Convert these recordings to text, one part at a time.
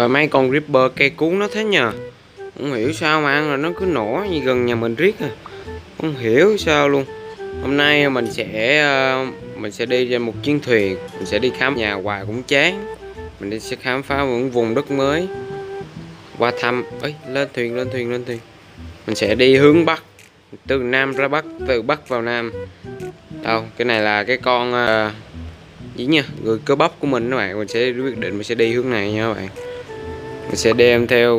Rồi mấy con Reaper cây cuốn nó thế nhờ. Không hiểu sao mà ăn rồi nó cứ nổ như gần nhà mình riết à. Không hiểu sao luôn. Hôm nay mình sẽ đi trên một chuyến thuyền. Mình sẽ đi khám nhà hoài cũng chán. Mình sẽ khám phá một vùng đất mới. Qua thăm. Ấy, lên thuyền. Mình sẽ đi hướng Bắc. Từ Nam ra Bắc, từ Bắc vào Nam. Đâu, cái này là cái con gì nha, người cơ bắp của mình các bạn. Mình sẽ quyết định mình sẽ đi hướng này nha các bạn. Mình sẽ đem theo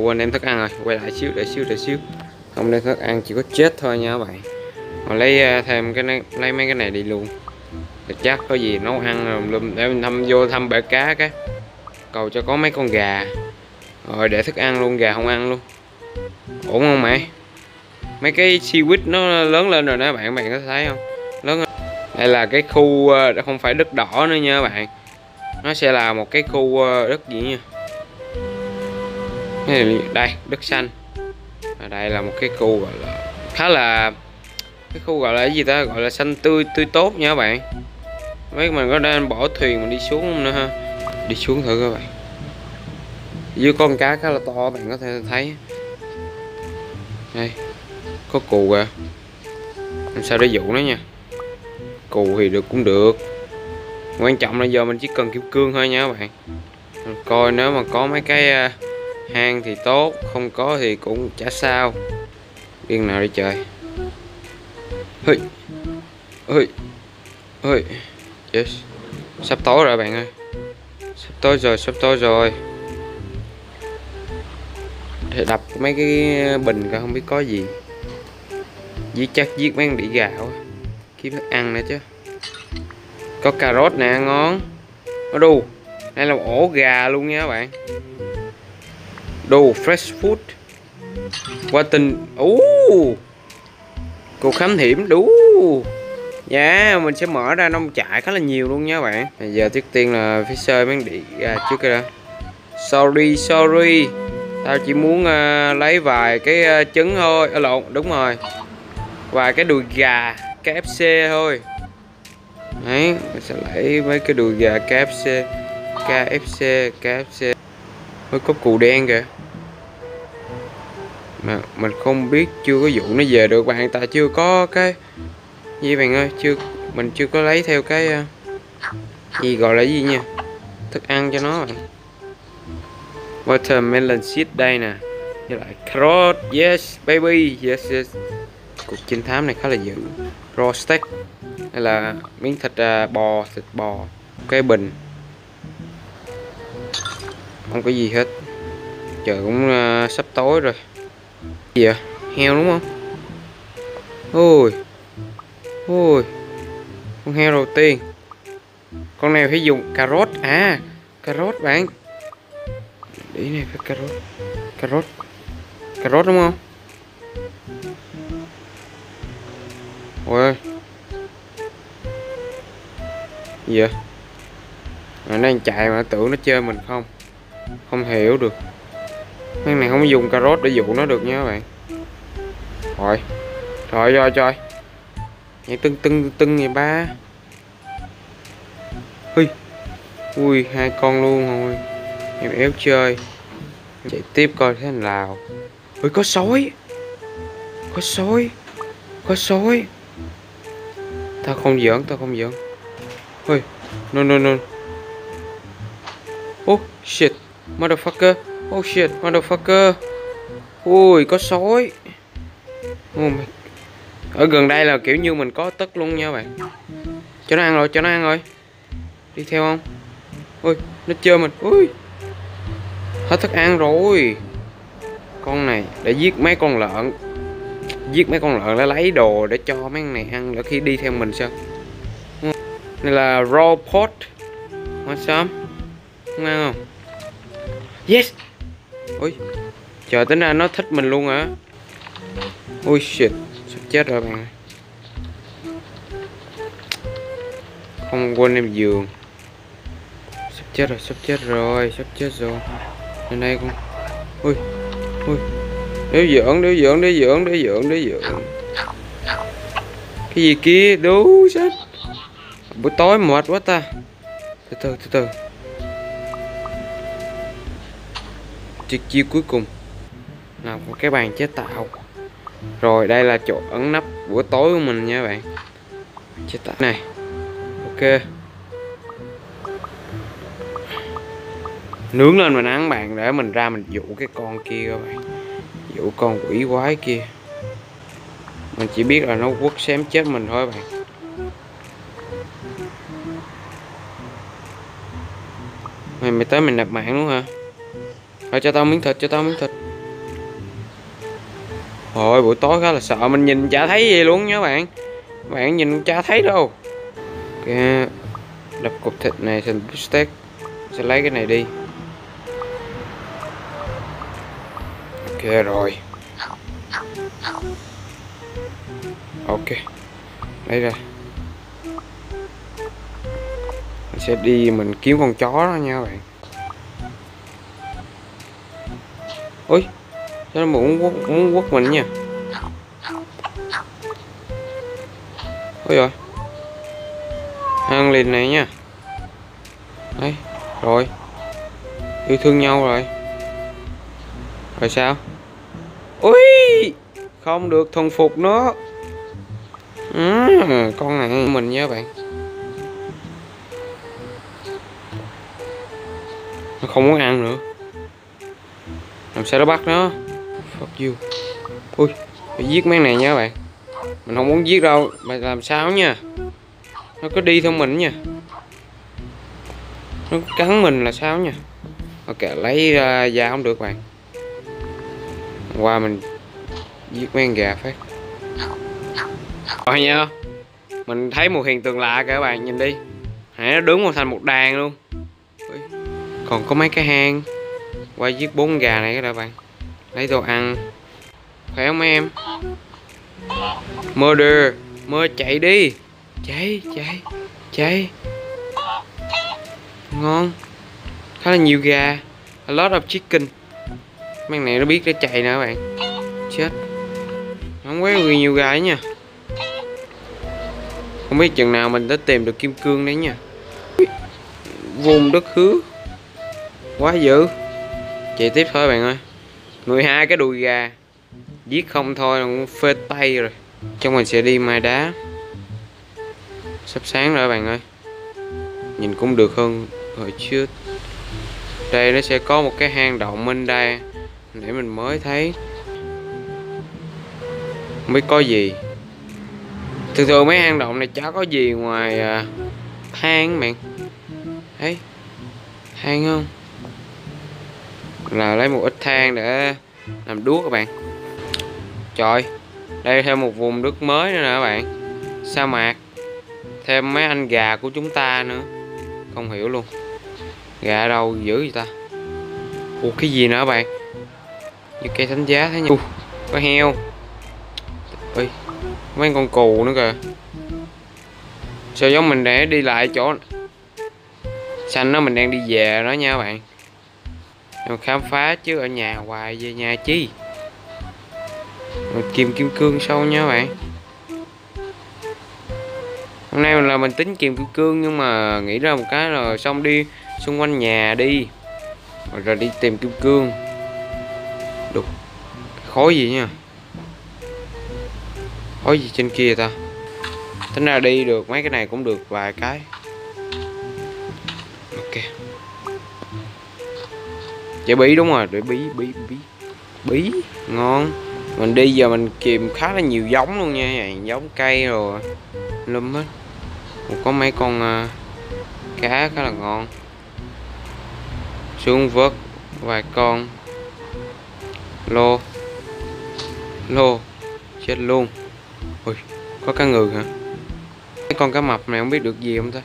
quên đem thức ăn rồi, quay lại xíu. Không đem thức ăn chỉ có chết thôi nha các bạn. Mình lấy thêm cái này, lấy mấy cái này đi luôn. Để chắc có gì nấu ăn rồi để mình vô thăm bể cá cái. Cầu cho có mấy con gà. Rồi để thức ăn luôn, gà không ăn luôn. Ổn không mày? Mấy cái seaweed nó lớn lên rồi đó bạn có thấy không? Lớn hơn. Đây là cái khu không phải đất đỏ nữa nha các bạn. Nó sẽ là một cái khu đất gì nha. Đây, đất xanh. Ở đây là một cái khu gọi là khá là cái khu gọi là cái gì ta, gọi là xanh tươi tốt nha các bạn. Mấy mình có nên bỏ thuyền mình đi xuống không nữa ha. Đi xuống thử các bạn. Dưới con cá khá là to bạn có thể thấy. Đây. Có cù kìa. Làm sao để dụ nó nha. Cù thì được cũng được. Quan trọng là giờ mình chỉ cần kim cương thôi nha các bạn. Mình coi nếu mà có mấy cái hang thì tốt, không có thì cũng chả sao. Điên nào đi trời. Ôi. Yes. Sắp tối rồi bạn ơi. Sắp tối rồi. Để đập mấy cái bình cả không biết có gì. Giết chắc giết mấy con đĩ gà quá. Kiếm thức ăn nữa chứ. Có cà rốt nè, ngon. Nó đù. Đây là một ổ gà luôn nha các bạn. Đồ fresh food. Qua tình. Cuộc khám hiểm đủ. Dạ, mình sẽ mở ra nông trại khá là nhiều luôn nha các bạn. Bây giờ trước tiên là phải sơi mấy đĩ gà trước kia đã. Sorry. Tao chỉ muốn lấy vài cái trứng thôi. Lộn, đúng rồi. Và cái đùi gà KFC thôi. Đấy, mình sẽ lấy mấy cái đùi gà KFC. Mới có cù đen kìa. Mà mình không biết, chưa có vụ nó về được bạn. Tại chưa có cái gì bạn ơi, mình chưa có lấy theo cái gì gọi là gì nha. Thức ăn cho nó bạn. Watermelon seed đây nè. Với lại carrot, yes baby, yes. Cuộc trinh thám này khá là dữ. Raw steak. Đây là miếng thịt bò, cái bình. Không có gì hết. Trời cũng sắp tối rồi. Gì vậy? Heo đúng không? Ôi. Con heo đầu tiên. Con này phải dùng carrot. À, carrot bạn. Ý này phải carrot đúng không? Ôi gì vậy? Nó đang chạy mà tưởng nó chơi mình không hiểu được. Cái này không dùng cà rốt để dụ nó được nha các bạn. Trời ơi. Nhảy tưng vậy ba. Ui, hai con luôn rồi. Em éo chơi. Chạy tiếp coi thế nào. Ui, có sói. Tao không giỡn. Ui, no. Oh shit, motherfucker. Ui, có sói. Ở gần đây là kiểu như mình có tất luôn nha các bạn. Cho nó ăn rồi. Đi theo không? Ui, nó chơi mình. Ui. Hết thức ăn rồi. Con này để giết mấy con lợn. Để lấy đồ để cho mấy con này ăn để khi đi theo mình sao. Này là raw pot. What's up? Không ăn không? Yes. Ôi. Trời, tính ra nó thích mình luôn hả? Ôi shit, sắp chết rồi bạn. Không quên em giường. Sắp chết rồi. Lên đây con. Ui. Để dưỡng. Cái gì kia? Đú sách. Buổi tối mệt quá ta. Từ từ. chiếc chiếu cuối cùng là của cái bàn chế tạo. Rồi đây là chỗ ấn nắp buổi tối của mình nha bạn, chế tạo này. Ok, nướng lên mình ăn bạn, để mình ra mình dụ cái con kia các bạn, dụ con quỷ quái kia. Mình chỉ biết là nó quất xém chết mình thôi bạn. Mày tới mình nạp mạng luôn hả? Thôi cho tao miếng thịt, cho tao miếng thịt. Ôi buổi tối khá là sợ, mình nhìn chả thấy gì luôn nha bạn. Bạn nhìn chả thấy đâu. Ok, đập cục thịt này thành bistec. Sẽ lấy cái này đi. Ok rồi. Ok, lấy ra. Mình sẽ đi mình kiếm con chó đó nha bạn. Ôi, nó muốn quất mình nha. Ôi rồi, ăn liền này nha. Đấy, rồi, yêu thương nhau rồi. Rồi sao? Ui, không được thuần phục nó. Con này mình nha bạn, nó không muốn ăn nữa, làm sao nó bắt nó. Fuck you. Ui, phải giết mấy này nha bạn, mình không muốn giết đâu, mày làm sao nha, nó cứ đi theo mình nha, nó cắn mình là sao nha. Ok, lấy da không được bạn, qua mình giết mấy con gà phát. Rồi nha, mình thấy một hiện tượng lạ kìa các bạn, nhìn đi. Hãy nó đứng thành một đàn luôn. Còn có mấy cái hang. Qua giết 4 gà này các bạn. Lấy đồ ăn. Khỏe không mấy em? Murder, mơ chạy đi. Chạy, chạy, chạy. Ngon. Khá là nhiều gà. A lot of chicken. Mấy này nó biết để chạy nè các bạn. Chết. Không quá nhiều gà ấy nha. Không biết chừng nào mình đã tìm được kim cương đấy nha. Vùng đất hứa. Quá dữ. Chạy tiếp thôi bạn ơi. 12 cái đùi gà. Giết không thôi là cũng phê tay rồi. Chúng mình sẽ đi mai đá. Sắp sáng rồi bạn ơi. Nhìn cũng được hơn hồi trước. Đây nó sẽ có một cái hang động bên đây. Để mình mới thấy. Không biết có gì. Thường thường mấy hang động này chả có gì ngoài hang bạn. Thấy hang không? Là lấy một ít than để làm đuốc các bạn. Trời, đây thêm một vùng đất mới nữa nè các bạn. Sa mạc. Thêm mấy anh gà của chúng ta nữa. Không hiểu luôn. Gà đâu dữ vậy ta? Ủa cái gì nữa các bạn? Như cây thánh giá thế nhỉ? Có heo. Ôi, mấy con cù nữa kìa. Sao giống mình để đi lại chỗ xanh đó, mình đang đi về đó nha các bạn. Mình khám phá chứ ở nhà hoài về nhà chi. Mình kiếm kim cương sâu nha các bạn. Hôm nay là mình tính kiếm kim cương nhưng mà nghĩ ra một cái rồi xong đi xung quanh nhà đi. Rồi đi tìm kim cương. Đục. Khối gì nha. Khối gì trên kia ta. Tính ra đi được mấy cái này cũng được vài cái. Ok. Chả bí đúng rồi, để bí ngon. Mình đi giờ mình kìm khá là nhiều giống luôn nha, giống cây rồi lum hết. Có mấy con cá khá là ngon. Xuống vớt vài con. Lô lô chết luôn. Ui, có cá ngừ hả? Cái con cá mập này không biết được gì không ta.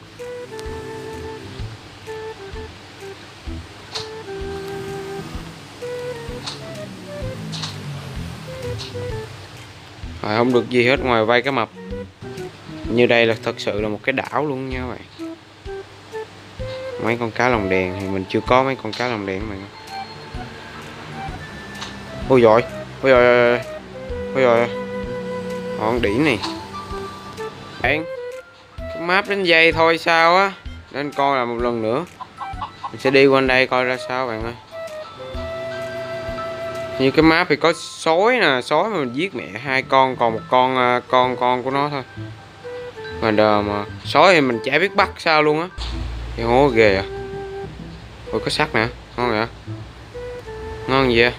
Rồi, không được gì hết ngoài vây cá mập. Như đây là thật sự là một cái đảo luôn nha các bạn. Mấy con cá lồng đèn thì mình chưa có mấy con cá lồng đèn các bạn. Ôi giời, ôi giời, ôi giời. Còn đỉn này. Bạn, cái map đến dây thôi sao á. Nên coi là một lần nữa. Mình sẽ đi quanh đây coi ra sao bạn ơi. Như cái map thì có sói nè, sói mà mình giết mẹ hai con, còn một con của nó thôi. Mà đờ mà sói thì mình chả biết bắt sao luôn á. Cái hố ghê à. Ôi có sắt nè, ngon vậy. Ngon vậy.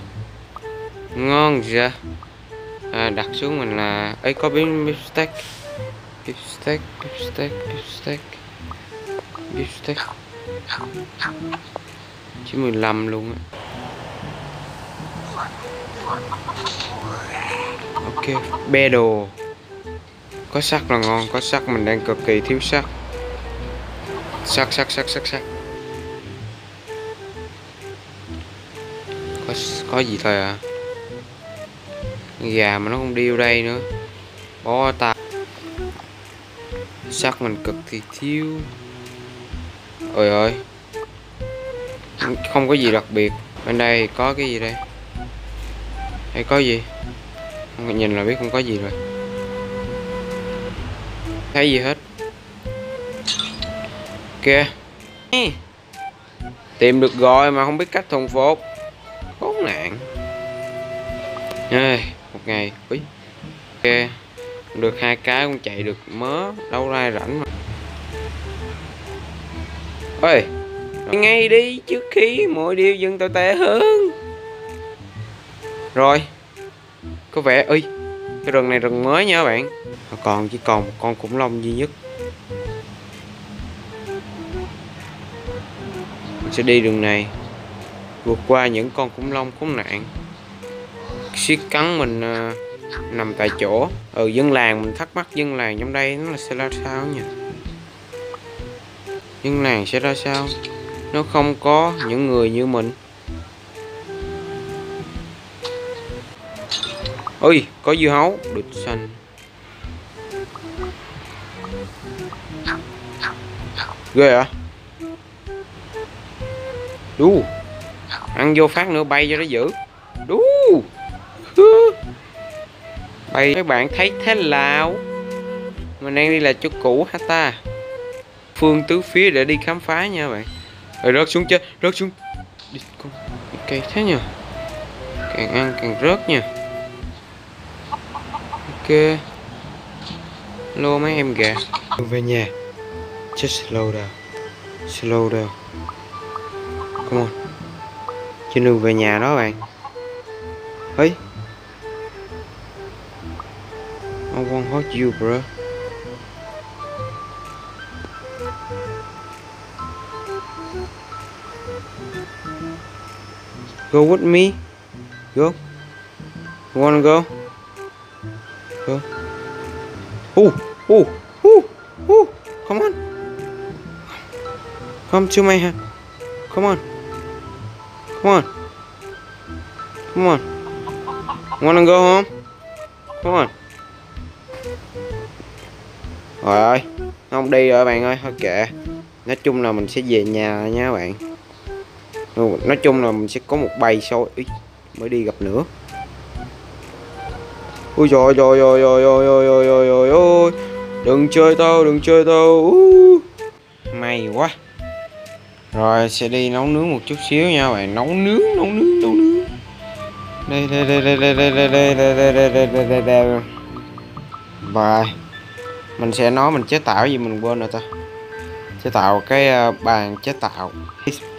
Ngon vậy. À, đặt xuống mình là ấy có beef steak. Beef steak, beef steak, beef steak. Beef steak. 95 luôn á. Ok, bê đồ. Có sắt là ngon, có sắt mình đang cực kỳ thiếu sắt. Sắt. Có gì thôi à. Gà mà nó không điêu đây nữa. Bó ta. Sắt mình cực kỳ thiếu. Ôi ơi. Không có gì đặc biệt. Bên đây có cái gì đây? Hay có gì? Không, nhìn là biết không có gì rồi. Thấy gì hết. Ok. Tìm được rồi mà không biết cách thuần phục. Khốn nạn. Ê, một ngày. Úi. Ok. Được hai cái cũng chạy được mớ. Đâu ra rảnh mà. Ôi. Ngay đi trước khi mọi điều dừng tồi tệ hơn. Rồi. Có vẻ ơi, cái rừng này rừng mới nha các bạn. Còn chỉ còn một con khủng long duy nhất. Mình sẽ đi đường này, vượt qua những con khủng long khốn nạn siết cắn mình nằm tại chỗ. Ừ, dân làng mình thắc mắc dân làng trong đây nó sẽ ra sao nhỉ? Dân làng sẽ ra sao? Nó không có những người như mình. Ôi, có dưa hấu, địch xanh. Ghê hả? Đu. Ăn vô phát nữa bay cho nó giữ. Đu. Bay các bạn thấy thế nào? Mình đang đi là chỗ cũ hả ta? Phương tứ phía để đi khám phá nha các bạn. Rồi rớt xuống chứ, rớt xuống. Địt con. Cây thế nhờ. Càng ăn càng rớt nha. Ok. Lô mấy em kìa. Về nhà. Just slow down. Slow down. Come on. Trên đường về nhà đó bạn. Ấy. I won't hurt you bro. Go with me. Go. You wanna go? Go. Oh. Come on. Come to my hand. Come on. Come on. Wanna go home? Come on. Rồi ơi, không đi rồi bạn ơi, thôi kệ. Nói chung là mình sẽ về nhà nha bạn. Nói chung là mình sẽ có một bầy sói. Ý, mới đi gặp nữa. Ui trời ơi. Đừng chơi tao. May quá. Rồi sẽ đi nấu nướng một chút xíu nha bạn. Nấu nướng. Đây. Và mình sẽ nói mình chế tạo gì mình quên rồi ta. Chế tạo cái bàn chế tạo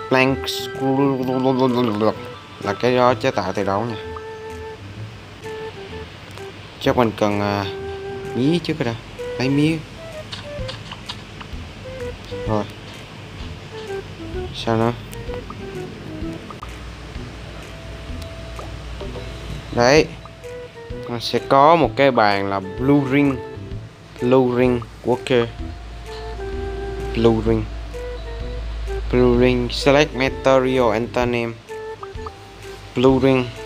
plank là cái đó chế tạo từ đâu nha. Chắc mình cần mía trước rồi đó. Lấy mía. Rồi. Sao nữa? Đấy. Nó sẽ có một cái bàn là Blue ring worker. Blue ring select material and name. Blue ring